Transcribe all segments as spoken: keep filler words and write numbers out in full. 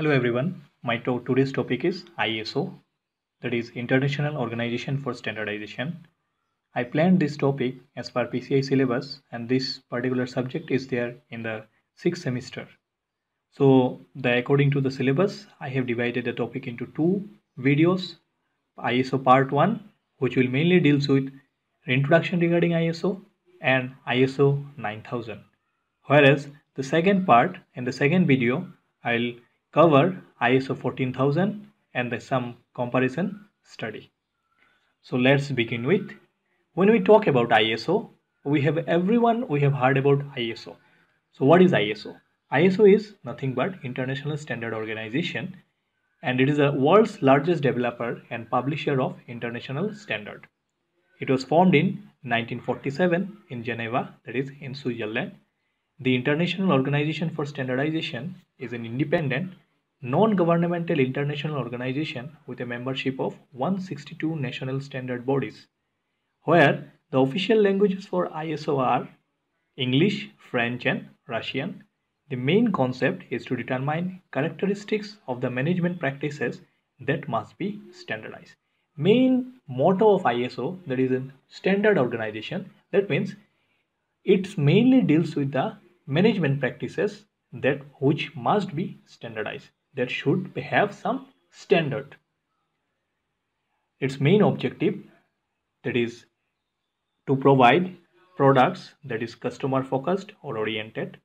Hello everyone, my to today's topic is I S O, that is International Organization for Standardization. I planned this topic as per P C I syllabus, and this particular subject is there in the sixth semester. So the, according to the syllabus, I have divided the topic into two videos, I S O part one, which will mainly deals with introduction regarding I S O and I S O nine thousand. Whereas the second part, in the second video, I'll cover I S O fourteen thousand and the some comparison study. So let's begin with, when we talk about I S O, we have everyone, we have heard about I S O. So what is I S O? I S O is nothing but International Standard Organization, and it is the world's largest developer and publisher of international standard. It was formed in nineteen forty-seven in Geneva, that is in Switzerland. The International Organization for Standardization is an independent, non-governmental international organization with a membership of one hundred sixty-two national standard bodies, where the official languages for I S O are English, French, and Russian. The main concept is to determine characteristics of the management practices that must be standardized. Main motto of I S O, that is a standard organization, that means it mainly deals with the management practices that which must be standardized, that should have some standard. Its main objective, that is to provide products that is customer focused or oriented,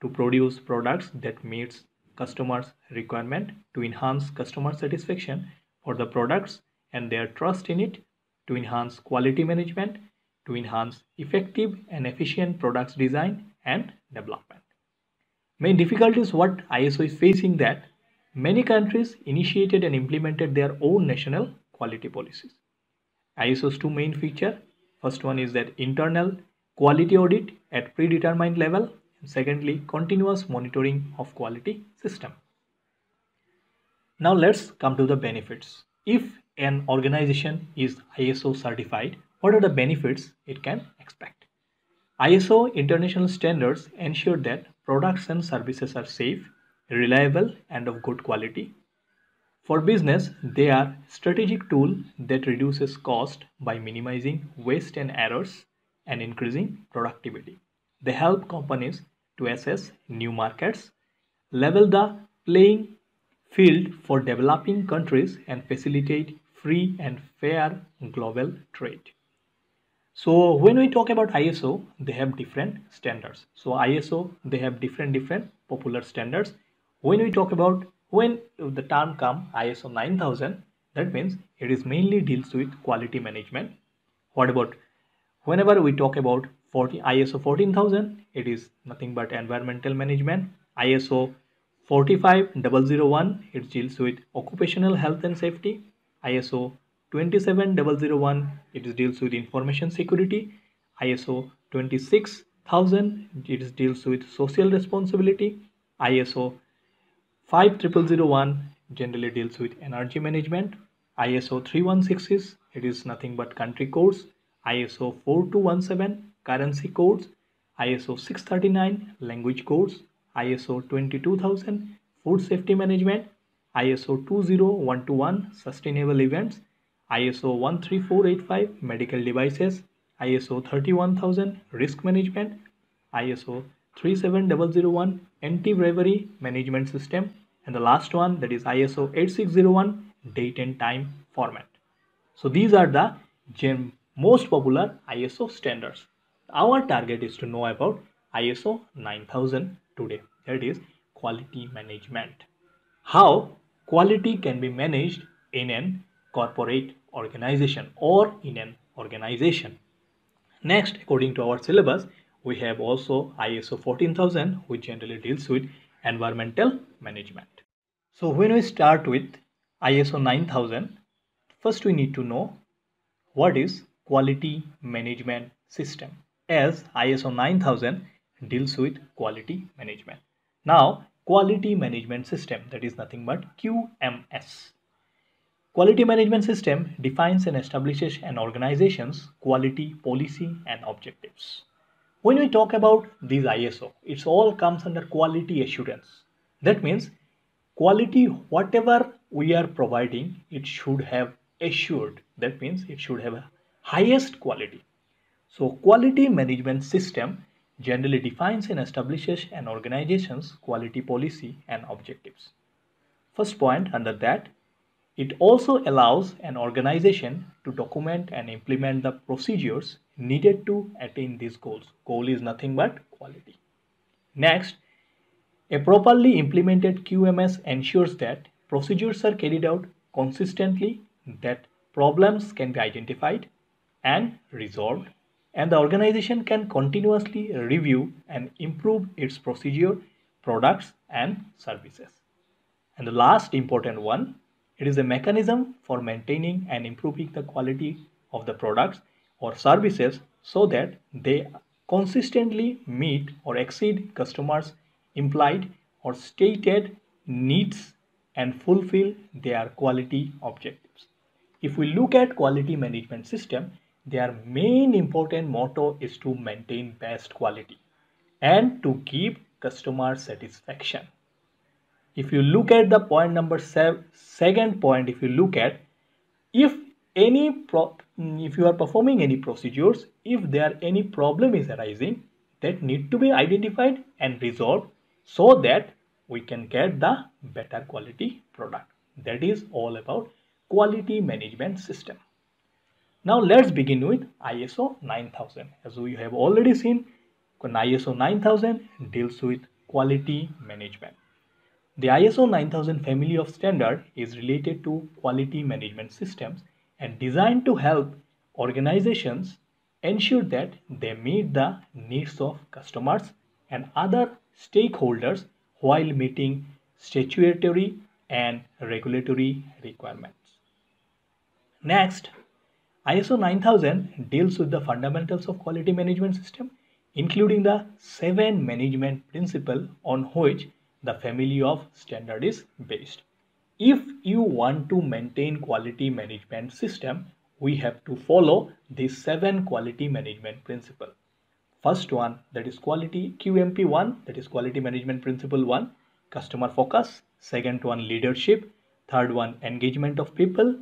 to produce products that meets customers requirement, to enhance customer satisfaction for the products and their trust in it, to enhance quality management, to enhance effective and efficient products design and development. Main difficulties what I S O is facing, that many countries initiated and implemented their own national quality policies. I S O's two main features. First one is that internal quality audit at predetermined level, and secondly, continuous monitoring of quality system. Now let's come to the benefits. If an organization is I S O certified, what are the benefits it can expect? I S O international standards ensure that products and services are safe, reliable, and of good quality. For business, they are a strategic tool that reduces cost by minimizing waste and errors and increasing productivity. They help companies to assess new markets, level the playing field for developing countries, and facilitate free and fair global trade. So when we talk about I S O, they have different standards. So I S O, they have different, different popular standards. When we talk about, when the term come I S O nine thousand, that means it is mainly deals with quality management. What about, whenever we talk about I S O fourteen thousand, it is nothing but environmental management. I S O forty-five thousand one, it deals with occupational health and safety. I S O twenty-seven thousand one, it deals with information security. I S O twenty-six thousand, it deals with social responsibility. I S O five thousand one, generally deals with energy management. I S O three one six, it is nothing but country codes. I S O four two one seven, currency codes. I S O six thirty-nine, language codes. I S O twenty-two thousand, food safety management. I S O two zero one two one, sustainable events. I S O one three four eight five, medical devices. I S O thirty-one thousand, risk management. I S O three seven zero zero one, anti-bribery management system. And the last one, that is I S O eighty-six oh one, date and time format. So these are the most popular I S O standards. Our target is to know about I S O nine thousand today, that is quality management. How quality can be managed in an corporate organization or in an organization. Next, according to our syllabus, we have also I S O fourteen thousand, which generally deals with environmental management. So when we start with I S O nine thousand, first we need to know what is quality management system, as I S O nine thousand deals with quality management. Now quality management system, that is nothing but Q M S. Quality management system defines and establishes an organization's quality, policy, and objectives. When we talk about these I S O, it all comes under quality assurance. That means quality, whatever we are providing, it should have assured. That means it should have a highest quality. So quality management system generally defines and establishes an organization's quality policy and objectives. First point under that, it also allows an organization to document and implement the procedures needed to attain these goals. Goal is nothing but quality. Next, a properly implemented Q M S ensures that procedures are carried out consistently, that problems can be identified and resolved, and the organization can continuously review and improve its procedure, products and services. And the last important one, it is a mechanism for maintaining and improving the quality of the products or services so that they consistently meet or exceed customers' implied or stated needs and fulfill their quality objectives. If we look at quality management system, their main important motto is to maintain best quality and to give customer satisfaction. If you look at the point number seven, second point, if you look at if any pro, if you are performing any procedures, if there any problem is arising that need to be identified and resolved so that we can get the better quality product. That is all about quality management system. Now let's begin with I S O nine thousand. As we have already seen, I S O nine thousand deals with quality management. The I S O nine thousand family of standard is related to quality management systems and designed to help organizations ensure that they meet the needs of customers and other stakeholders while meeting statutory and regulatory requirements. Next, I S O nine thousand deals with the fundamentals of quality management system, including the seven management principles on which the family of standard is based. If you want to maintain quality management system, we have to follow these seven quality management principle. First one, that is quality Q M P one, that is quality management principle one, customer focus. Second one, leadership. Third one, engagement of people.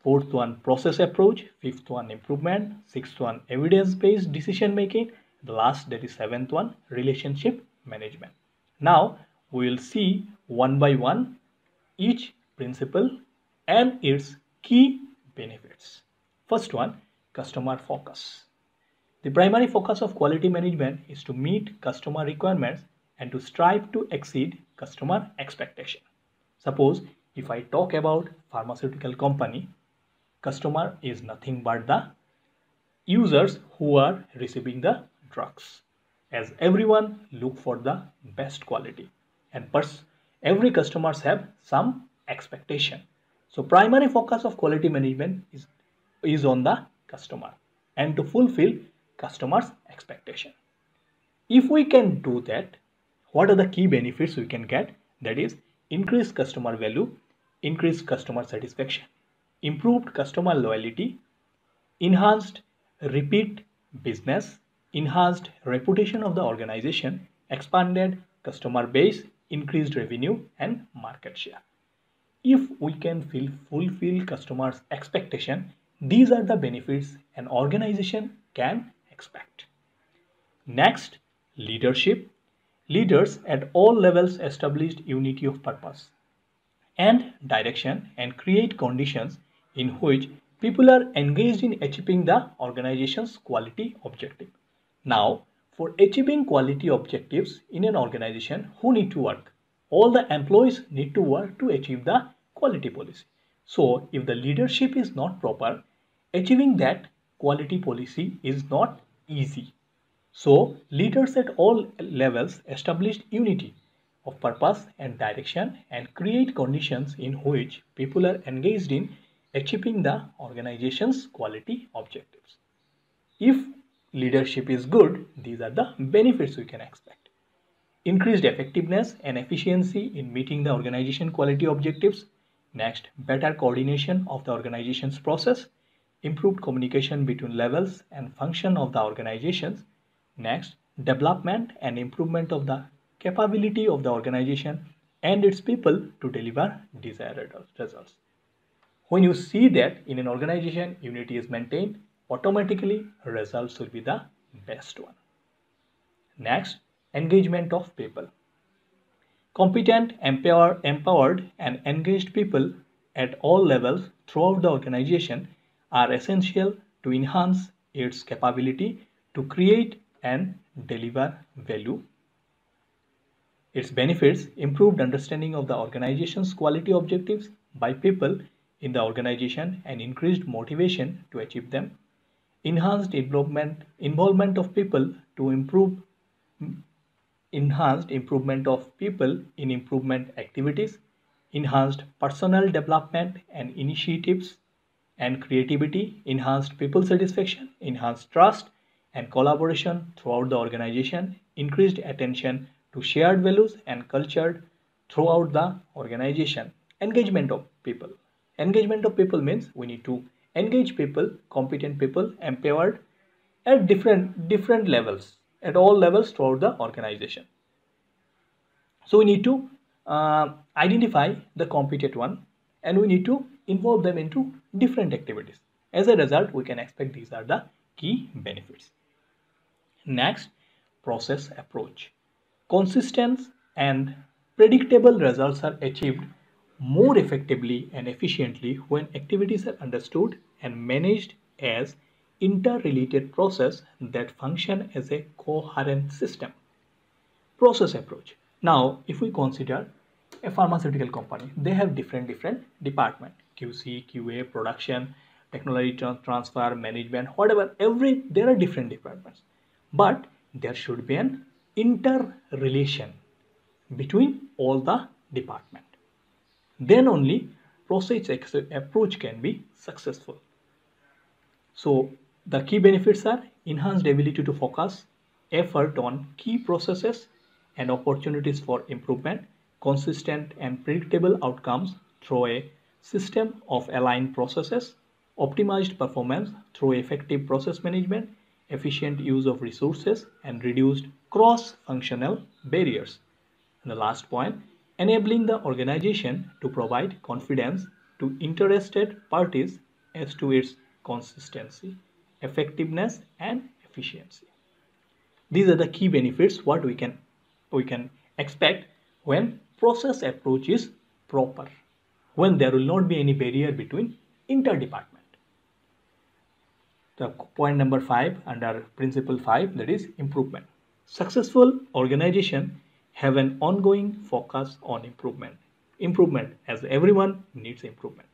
Fourth one, process approach. Fifth one, improvement. Sixth one, evidence-based decision making. The last, that is seventh one, relationship management. Now we will see one by one each principle and its key benefits. First one, customer focus. The primary focus of quality management is to meet customer requirements and to strive to exceed customer expectation. Suppose if I talk about pharmaceutical company, customer is nothing but the users who are receiving the drugs. As everyone look for the best quality and pers every customers have some expectation. So primary focus of quality management is, is on the customer and to fulfill customers' expectation. If we can do that, what are the key benefits we can get? That is increased customer value, increased customer satisfaction, improved customer loyalty, enhanced repeat business, enhanced reputation of the organization, expanded customer base, increased revenue and market share. If we can fulfill customers' expectation, these are the benefits an organization can expect. Next, leadership. Leaders at all levels established unity of purpose and direction and create conditions in which people are engaged in achieving the organization's quality objective. Now, for achieving quality objectives in an organization, who need to work? All the employees need to work to achieve the quality policy. So, if the leadership is not proper, achieving that quality policy is not easy. So, leaders at all levels establish unity of purpose and direction and create conditions in which people are engaged in achieving the organization's quality objectives. If leadership is good, these are the benefits we can expect. Increased effectiveness and efficiency in meeting the organization quality objectives. Next, better coordination of the organization's process. Improved communication between levels and function of the organizations. Next, development and improvement of the capability of the organization and its people to deliver desired results. When you see that in an organization unity is maintained, automatically results will be the best one. Next, engagement of people. Competent, empower, empowered and engaged people at all levels throughout the organization are essential to enhance its capability to create and deliver value. Its benefits: improved understanding of the organization's quality objectives by people in the organization and increased motivation to achieve them. Enhanced involvement, involvement of people to improve enhanced improvement of people in improvement activities. Enhanced personal development and initiatives and creativity. Enhanced people satisfaction. Enhanced trust and collaboration throughout the organization. Increased attention to shared values and culture throughout the organization. Engagement of people. Engagement of people means we need to engage people, competent people, empowered at different different levels, at all levels throughout the organization. So we need to uh, identify the competent one and we need to involve them into different activities. As a result, we can expect these are the key benefits. Next, process approach. Consistent and predictable results are achieved more effectively and efficiently when activities are understood and managed as interrelated processes that function as a coherent system. Process approach. Now, if we consider a pharmaceutical company, they have different different department: Q C, Q A, production, technology transfer, management, whatever. Every there are different departments, but there should be an interrelation between all the departments. Then only process approach can be successful. So the key benefits are enhanced ability to focus effort on key processes and opportunities for improvement, consistent and predictable outcomes through a system of aligned processes, optimized performance through effective process management, efficient use of resources, and reduced cross-functional barriers. And the last point, enabling the organization to provide confidence to interested parties as to its consistency, effectiveness, and efficiency. These are the key benefits what we can we can expect when process approach is proper, when there will not be any barrier between interdepartment. The point number five under principle five, that is improvement. Successful organization have an ongoing focus on improvement. Improvement, as everyone needs improvement.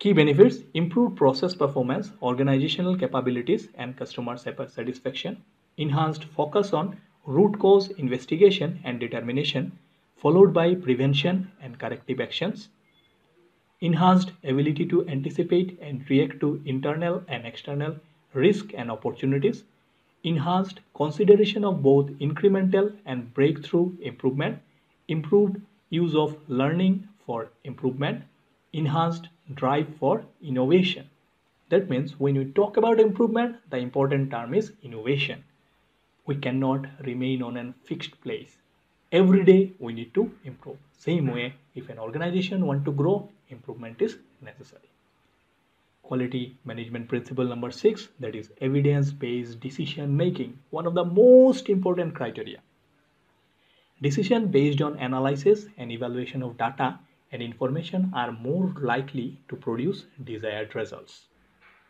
Key benefits: improved process performance, organizational capabilities, and customer satisfaction. Enhanced focus on root cause investigation and determination, followed by prevention and corrective actions. Enhanced ability to anticipate and react to internal and external risk and opportunities. Enhanced consideration of both incremental and breakthrough improvement, improved use of learning for improvement, enhanced drive for innovation. That means when you talk about improvement, the important term is innovation. We cannot remain on a fixed place. Every day we need to improve. Same way, if an organization wants to grow, improvement is necessary. Quality management principle number six, that is evidence-based decision making, one of the most important criteria. Decision based on analysis and evaluation of data and information are more likely to produce desired results.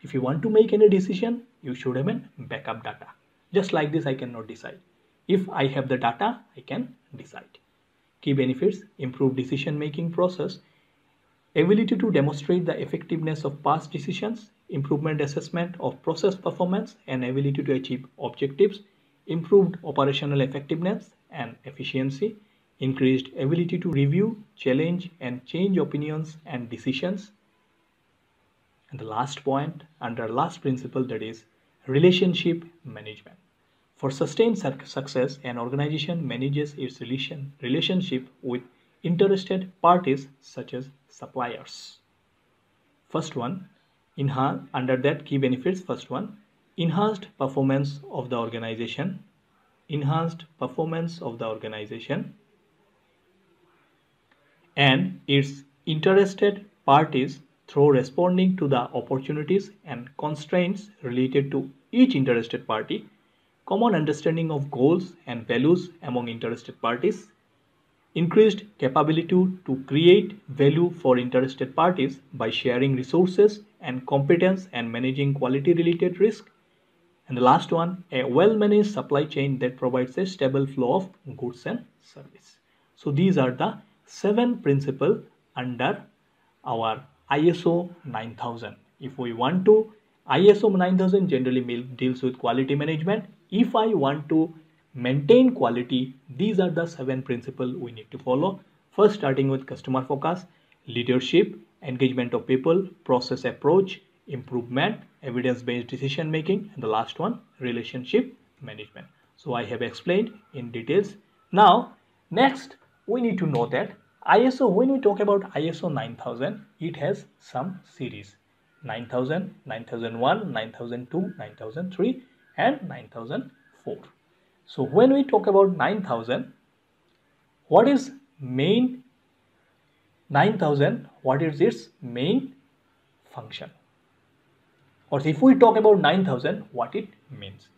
If you want to make any decision, you should have a backup data. Just like this, I cannot decide. If I have the data, I can decide. Key benefits: improved decision making process, ability to demonstrate the effectiveness of past decisions, improvement assessment of process performance and ability to achieve objectives, improved operational effectiveness and efficiency, increased ability to review, challenge and change opinions and decisions. And the last point under last principle, that is relationship management. For sustained success, an organization manages its relation, relationship with interested parties such as suppliers. First one, enhance, under that key benefits, first one, enhanced performance of the organization, enhanced performance of the organization, and its interested parties through responding to the opportunities and constraints related to each interested party, common understanding of goals and values among interested parties, increased capability to create value for interested parties by sharing resources and competence and managing quality-related risk. And the last one, a well-managed supply chain that provides a stable flow of goods and service. So these are the seven principles under our I S O nine thousand. If we want to, I S O nine thousand generally deals with quality management. If I want to maintain quality, these are the seven principles we need to follow. First, starting with customer focus, leadership, engagement of people, process approach, improvement, evidence-based decision making, and the last one, relationship management. So I have explained in details. Now, next we need to know that I S O, when we talk about I S O nine thousand, it has some series: nine thousand, nine thousand one, nine thousand two, nine thousand three, and nine thousand four. So when we talk about nine thousand, what is main nine thousand? What is its main function? Or if we talk about nine thousand, what it means?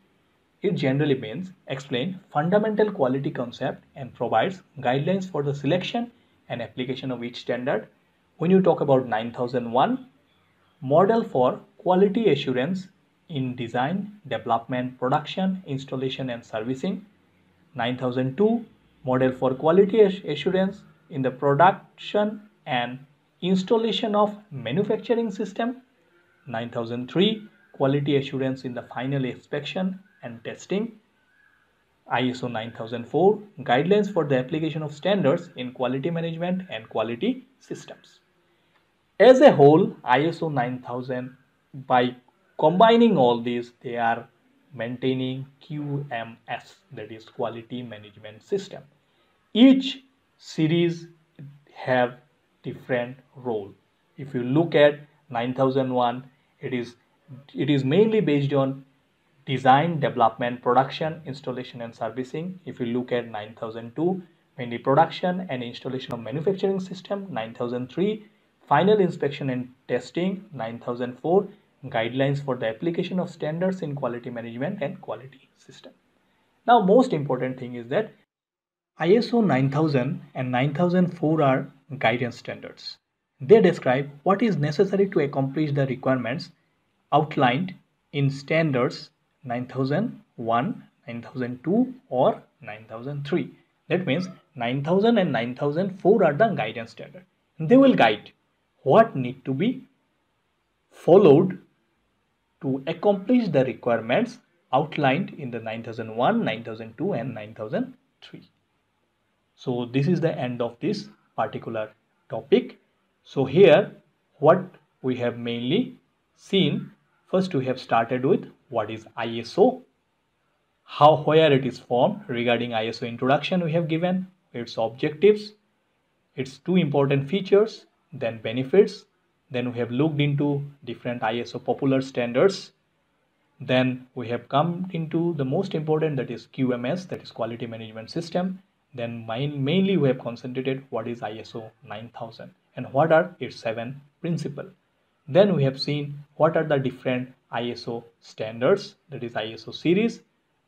It generally means explain fundamental quality concept and provides guidelines for the selection and application of each standard. When you talk about nine thousand one, model for quality assurance in design, development, production, installation, and servicing. nine thousand two, model for quality assurance in the production and installation of manufacturing system. nine thousand three, quality assurance in the final inspection and testing. I S O nine thousand four, guidelines for the application of standards in quality management and quality systems. As a whole, I S O nine thousand, by combining all these, they are maintaining Q M S, that is quality management system. Each series have different role. If you look at nine thousand one, it is it is mainly based on design, development, production, installation, and servicing. If you look at nine thousand two, mainly production and installation of manufacturing system. nine thousand three, final inspection and testing. nine thousand four, guidelines for the application of standards in quality management and quality system. Now, most important thing is that I S O nine thousand and nine thousand four are guidance standards. They describe what is necessary to accomplish the requirements outlined in standards nine thousand one, nine thousand two, or nine thousand three. That means nine thousand and nine thousand four are the guidance standard. They will guide what need to be followed to accomplish the requirements outlined in the nine thousand one, nine thousand two, and nine thousand three. So this is the end of this particular topic. So here what we have mainly seen, first we have started with what is I S O, how, where it is formed. Regarding I S O introduction, we have given its objectives, its two important features, then benefits. Then we have looked into different I S O popular standards. Then we have come into the most important, that is Q M S, that is quality management system. Then main, mainly we have concentrated what is I S O nine thousand and what are its seven principles. Then we have seen what are the different I S O standards, that is I S O series.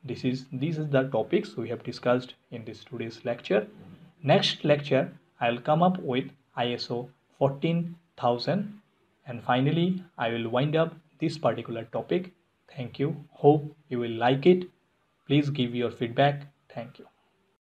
This is, this is the topics we have discussed in this today's lecture. Next lecture, I will come up with I S O fourteen thousand, and finally I will wind up this particular topic. Thank you. Hope you will like it. Please give your feedback. Thank you.